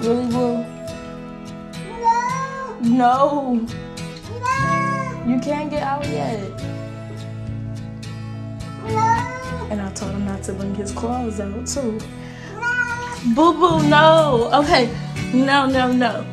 Willy-woo. No. You can't get out yet. And I told him not to bring his claws out too. Boo-boo, no. Okay. No, no, no.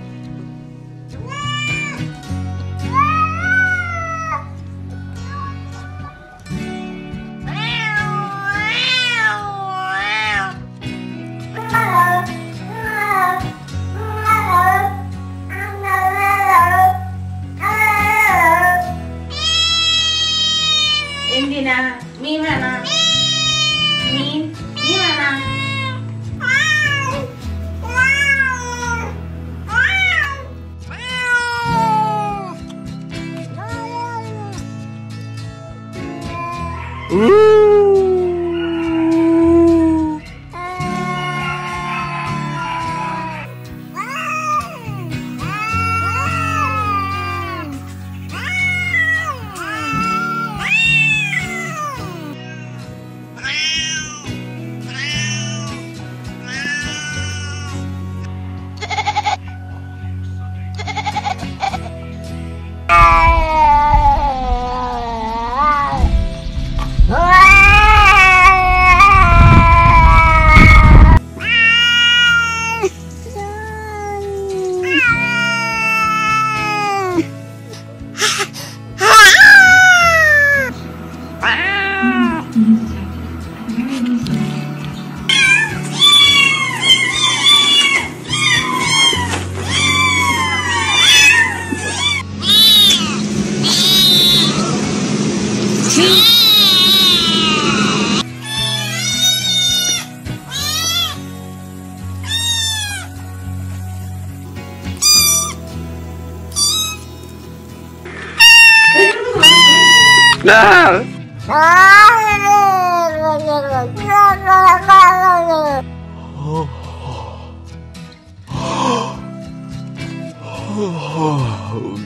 Indiana, me mana, me mana. No!